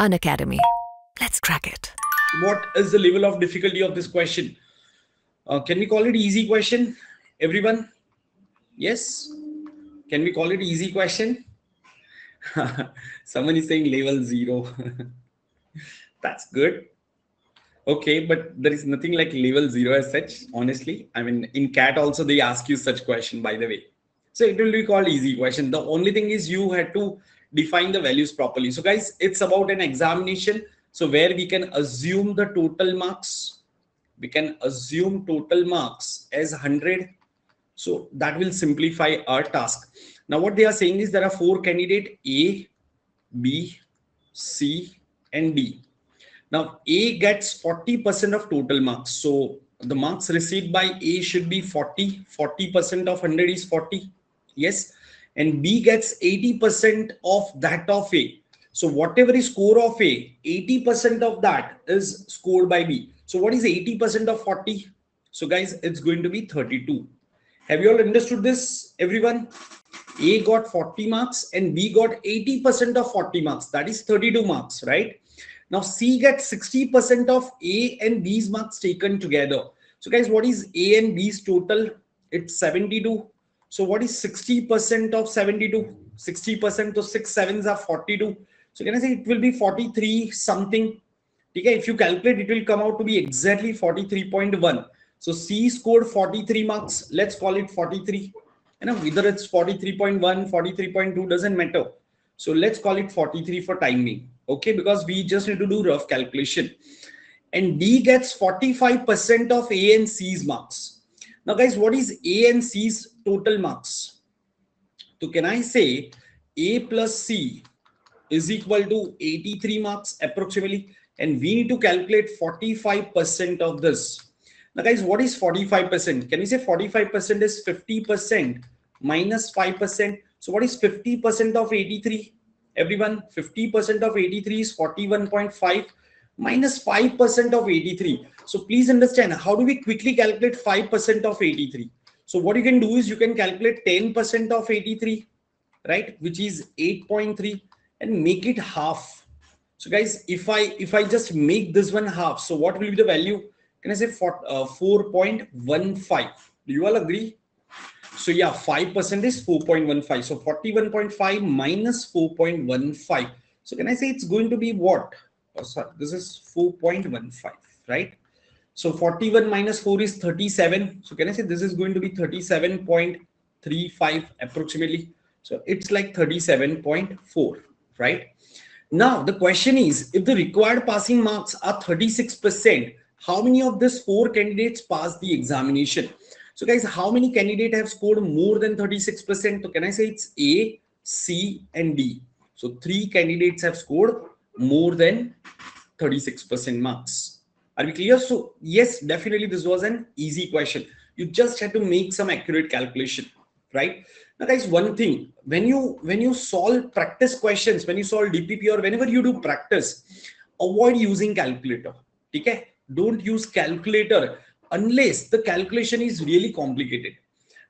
Unacademy. Let's crack it. What is the level of difficulty of this question? Can we call it easy question, everyone? Yes? Can we call it easy question? Someone is saying level 0. That's good. Okay, but there is nothing like level 0 as such, honestly. I mean, in CAT also, they ask you such question, by the way. So it will be called easy question. The only thing is you had to define the values properly. So guys, it's about an examination. So where we can assume the total marks, we can assume total marks as 100. So that will simplify our task. Now what they are saying is there are 4 candidates A, B, C and D. Now A gets 40% of total marks. So the marks received by A should be 40. 40% of 100 is 40. Yes. And B gets 80% of that of A. So whatever is score of A, 80% of that is scored by B. So what is 80% of 40? So guys, it's going to be 32. Have you all understood this, everyone? A got 40 marks and B got 80% of 40 marks. That is 32 marks, right? Now C gets 60% of A and B's marks taken together. So guys, what is A and B's total? It's 72. So what is 60% of 72? 60%, so 6 sevens are 42. So can I say it will be 43 something? Okay, if you calculate, it will come out to be exactly 43.1. So C scored 43 marks. Let's call it 43. You know, whether it's 43.1, 43.2 doesn't matter. So let's call it 43 for timing. Okay, because we just need to do rough calculation. And D gets 45% of A and C's marks. Now guys, what is A and C's total marks? So can I say A plus C is equal to 83 marks approximately, and we need to calculate 45% of this. Now guys, what is 45%? Can we say 45% is 50% minus 5%? So what is 50% of 83? Everyone, 50% of 83 is 41.5 minus 5% of 83. So please understand, how do we quickly calculate 5% of 83? So what you can do is you can calculate 10% of 83, right? Which is 8.3, and make it half. So guys, if I just make this one half, so what will be the value? Can I say 4.15? Do you all agree? So yeah, 5% is 4.15. So 41.5 minus 4.15. So can I say it's going to be what? Oh, sorry, this is 4.15, right? So 41 minus 4 is 37. So can I say this is going to be 37.35 approximately? So it's like 37.4, right? Now the question is, if the required passing marks are 36%, how many of these 4 candidates pass the examination? So guys, how many candidates have scored more than 36%? So can I say it's A, C and D. So 3 candidates have scored more than 36% marks. Are we clear? So yes, definitely this was an easy question. You just had to make some accurate calculation, right? Now guys, one thing, when you solve practice questions, when you solve DPP or whenever you do practice, avoid using calculator. Okay? Don't use calculator unless the calculation is really complicated.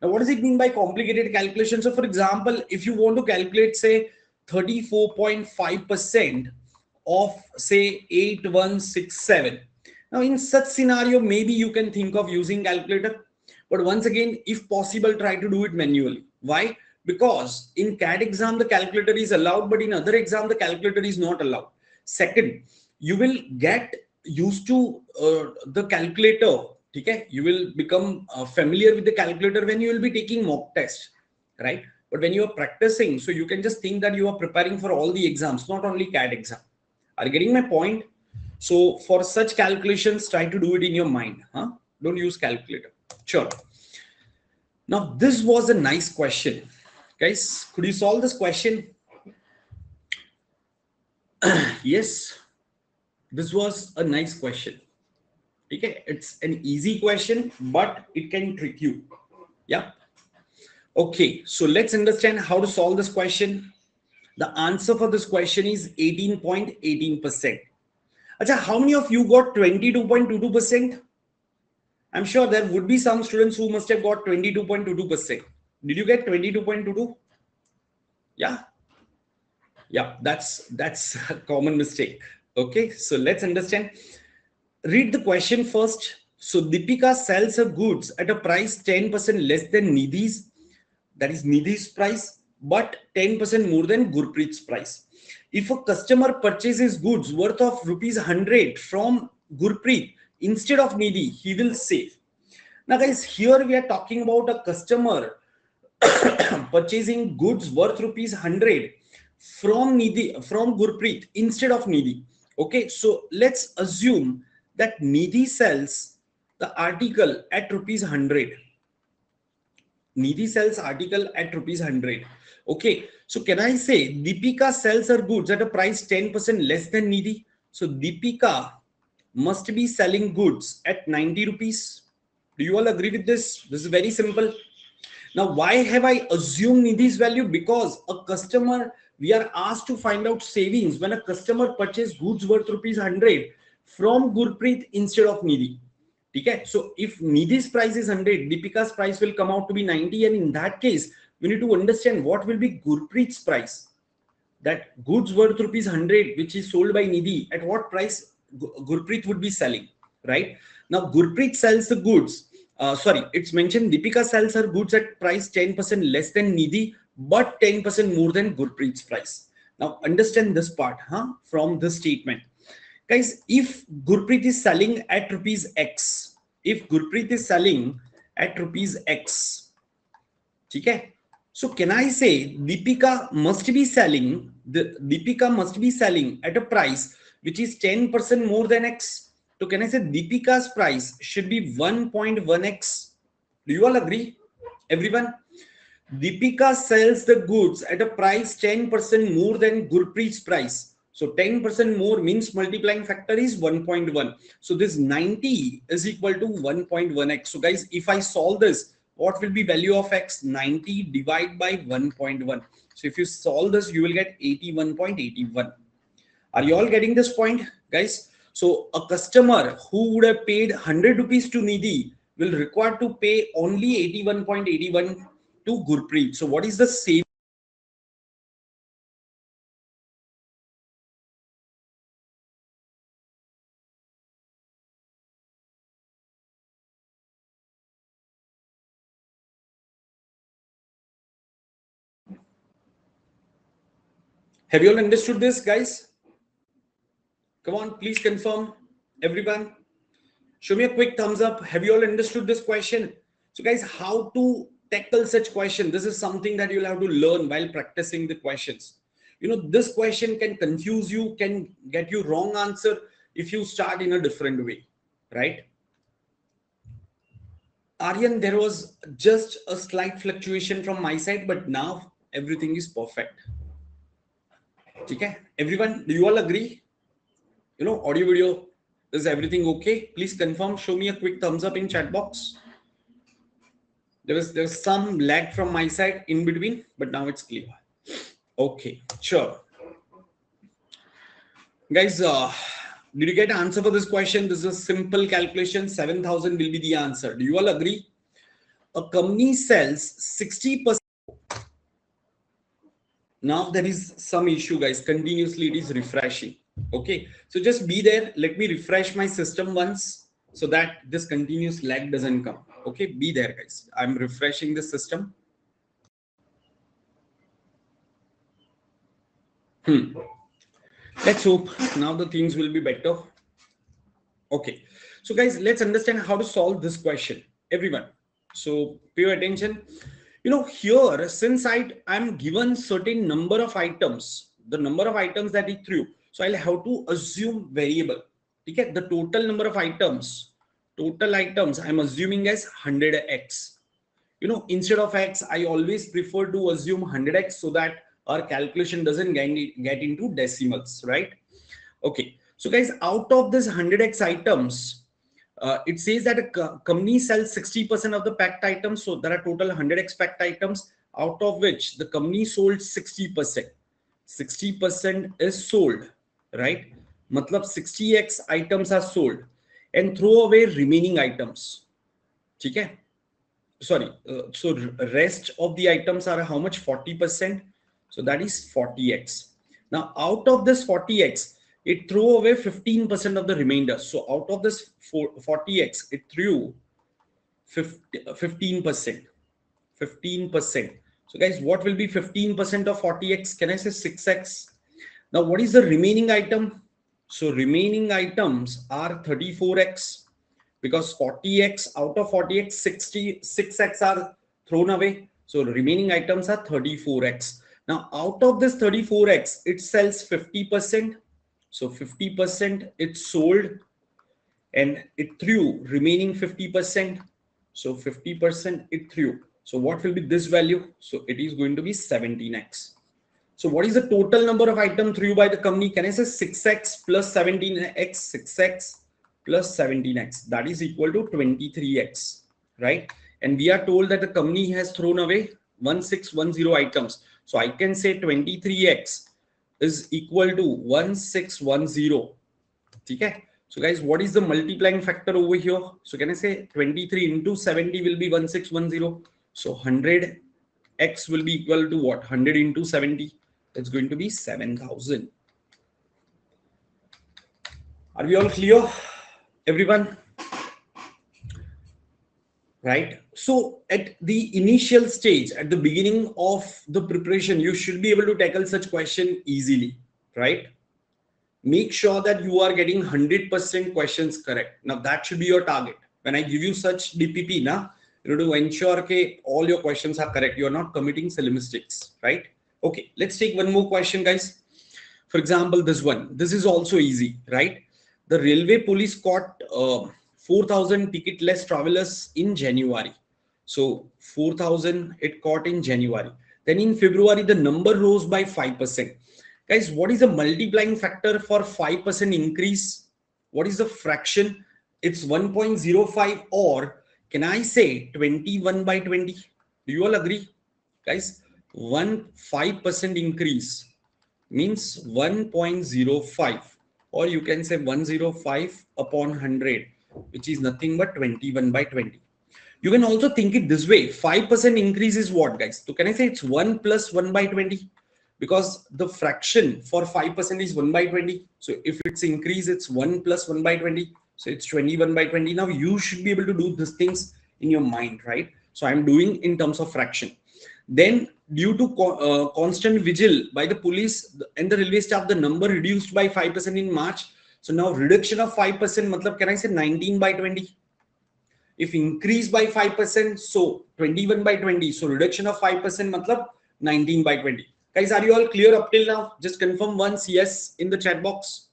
Now, what does it mean by complicated calculation? So, for example, if you want to calculate, say, 34.5% of, say, 8167. Now, in such scenario, maybe you can think of using calculator. But once again, if possible, try to do it manually. Why? Because in CAT exam, the calculator is allowed, but in other exam, the calculator is not allowed. Second, you will get used to the calculator. Okay? You will become familiar with the calculator when you will be taking mock tests, right? But when you are practicing, so you can just think that you are preparing for all the exams, not only CAT exam. Are you getting my point? So for such calculations, try to do it in your mind. Huh? Don't use calculator. Sure. Now this was a nice question. Guys, could you solve this question? Yes. This was a nice question. Okay, it's an easy question, but it can trick you. Yeah. Okay, so let's understand how to solve this question. The answer for this question is 18.18%. Achha, how many of you got 22.22%? I'm sure there would be some students who must have got 22.22%. Did you get 22.22? Yeah. Yeah, that's a common mistake. Okay, so let's understand. Read the question first. So Deepika sells her goods at a price 10% less than Nidhi's, that is Nidhi's price, but 10% more than Gurpreet's price. If a customer purchases goods worth of rupees 100 from Gurpreet instead of Nidhi, he will save. Now guys, here we are talking about a customer purchasing goods worth rupees 100 from Gurpreet instead of Nidhi. Okay, so let's assume that Nidhi sells the article at rupees 100. Nidhi sells article at rupees 100. Okay, so can I say Deepika sells her goods at a price 10% less than Nidhi? So Deepika must be selling goods at 90 rupees. Do you all agree with this? This is very simple. Now, why have I assumed Nidhi's value? Because a customer, we are asked to find out savings when a customer purchases goods worth rupees 100 from Gurpreet instead of Nidhi. Okay? So if Nidhi's price is 100, Deepika's price will come out to be 90. And in that case, we need to understand what will be Gurpreet's price. That goods worth rupees 100, which is sold by Nidhi, at what price Gurpreet would be selling, right? Now, Gurpreet sells the goods. It's mentioned Deepika sells her goods at price 10% less than Nidhi, but 10% more than Gurpreet's price. Now, understand this part from the statement. Guys, if Gurpreet is selling at rupees X, okay? So can I say Deepika must be selling, at a price which is 10% more than X? So can I say Deepika's price should be 1.1x? Do you all agree, everyone? Deepika sells the goods at a price 10% more than Gurpreet's price. So 10% more means multiplying factor is 1.1. So this 90 is equal to 1.1x. So guys, if I solve this, what will be value of x? 90 divided by 1.1. So if you solve this, you will get 81.81. Are you all getting this point, guys? So a customer who would have paid 100 rupees to Nidhi will require to pay only 81.81 to Gurpreet. So what is the saving? Have you all understood this, guys? Come on, please confirm, everyone. Show me a quick thumbs up. Have you all understood this question? So guys, how to tackle such question? This is something that you'll have to learn while practicing the questions. You know, this question can confuse you, can get you wrong answer if you start in a different way, right? Aryan, there was just a slight fluctuation from my side, but now everything is perfect. Okay, everyone, do you all agree? You know, audio, video, is everything okay? Please confirm, show me a quick thumbs up in chat box. There was some lag from my side in between, but now it's clear. Okay, sure. Guys, did you get an answer for this question? This is a simple calculation. 7,000 will be the answer. Do you all agree? A company sells 60%. Now there is some issue, guys. Continuously it is refreshing. Okay, so just be there. Let me refresh my system once so that this continuous lag doesn't come. Okay, be there, guys. I'm refreshing the system. Let's hope now the things will be better. Okay, so guys, let's understand how to solve this question, everyone. So pay attention. You know, here, since I'm given certain number of items, the number of items that he threw, so I'll have to assume variable. Okay, the total number of items, I'm assuming as 100x. You know, instead of x, I always prefer to assume 100x so that our calculation doesn't get into decimals, right? Okay, so guys, out of this 100x items, it says that a company sells 60% of the packed items. So there are total 100x packed items, out of which the company sold 60%. 60% is sold, right? Matlab 60x items are sold and throw away remaining items. Okay? Sorry. So rest of the items are how much? 40%. So that is 40x. Now, out of this 40x, it threw away 15% of the remainder. So out of this 40x, it threw 15%. 15%. So guys, what will be 15% of 40x? Can I say 6x? Now, what is the remaining item? So remaining items are 34x, because 40x, out of 40x, 66x are thrown away. So remaining items are 34x. Now, out of this 34x, it sells 50%. So 50% it sold and it threw remaining 50%. So 50% it threw. So what will be this value? So it is going to be 17x. So what is the total number of items through by the company? Can I say 6x plus 17x, 6x plus 17x, that is equal to 23x, right? And we are told that the company has thrown away 1610 items. So I can say 23x is equal to 1610. Okay? So guys, what is the multiplying factor over here? So can I say 23 into 70 will be 1610. So 100x will be equal to what? 100 into 70. That's going to be 7,000. Are we all clear, everyone? Right? So at the initial stage, at the beginning of the preparation, you should be able to tackle such question easily, right? Make sure that you are getting 100% questions correct. Now that should be your target. When I give you such DPP, na, you know, to ensure that all your questions are correct, you are not committing silly mistakes, right? Okay, let's take one more question, guys. For example, this one. This is also easy, right? The railway police caught 4,000 ticketless travelers in January. So 4,000 it caught in January. Then in February, the number rose by 5%. Guys, what is the multiplying factor for 5% increase? What is the fraction? It's 1.05, or can I say 21 by 20? Do you all agree? Guys, 5% increase means 1.05. Or you can say 105 upon 100, which is nothing but 21 by 20. You can also think it this way. 5% increase is what, guys? So can I say it's 1 plus 1 by 20? Because the fraction for 5% is 1 by 20. So if it's increase, it's 1 plus 1 by 20. So it's 21 by 20. Now you should be able to do these things in your mind, right? So I'm doing in terms of fraction. Then due to constant vigil by the police and the railway staff, the number reduced by 5% in March. So now reduction of 5%, matlab, can I say 19 by 20? If increase by 5%, so 21 by 20. So reduction of 5%, matlab 19 by 20. Guys, are you all clear up till now? Just confirm once yes in the chat box.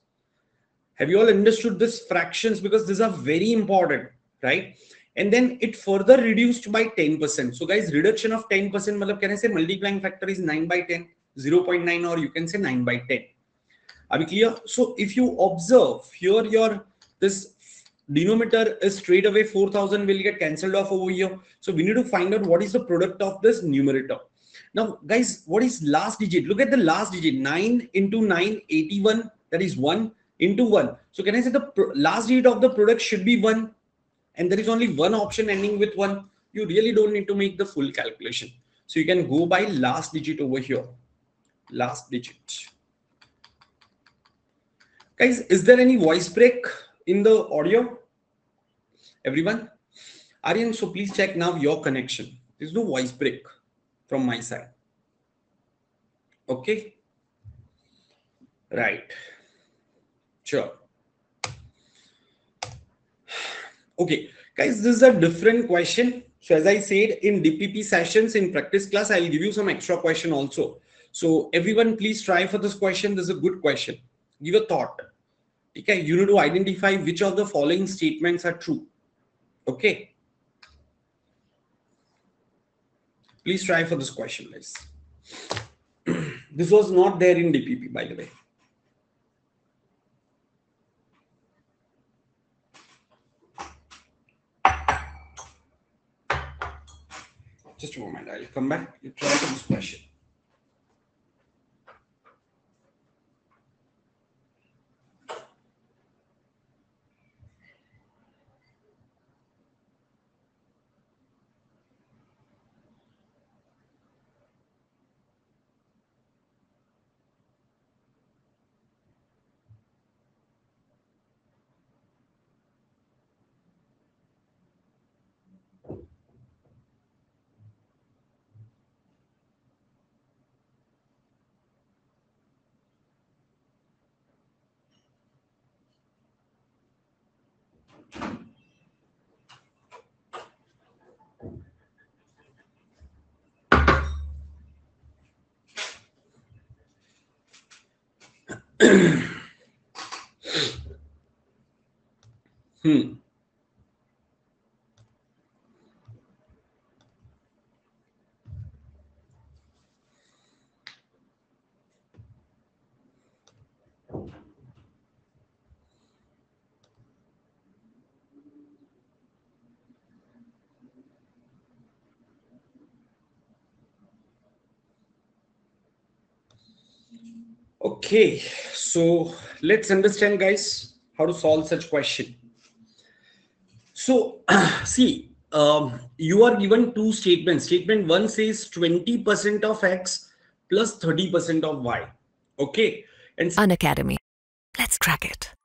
Have you all understood this fractions? Because these are very important, right? And then it further reduced by 10%. So guys, reduction of 10%, matlab, can I say multiplying factor is 9 by 10, 0.9, or you can say 9 by 10. Are we clear? So if you observe here, this denominator is straight away 4,000 will get cancelled off over here. So we need to find out what is the product of this numerator. Now guys, what is last digit? Look at the last digit, 9 into 9, 81, that is 1 into 1. So can I say the last digit of the product should be 1? And there is only one option ending with 1. You really don't need to make the full calculation. So you can go by last digit over here. Last digit. Guys, is there any voice break in the audio? Everyone? Aryan, so please check now your connection. There's no voice break from my side. Okay. Right. Sure. Okay, guys, this is a different question. So as I said, in DPP sessions, in practice class, I'll give you some extra question also. So everyone, please try for this question. This is a good question. Give a thought. Okay, you need to identify which of the following statements are true. Okay. Please try for this question, guys. This was not there in DPP, by the way. Just a moment, I'll come back. You try for this question. Okay, so let's understand, guys, how to solve such question. So see, you are given two statements. Statement one says 20% of X plus 30% of Y. Okay. And Unacademy. Let's crack it.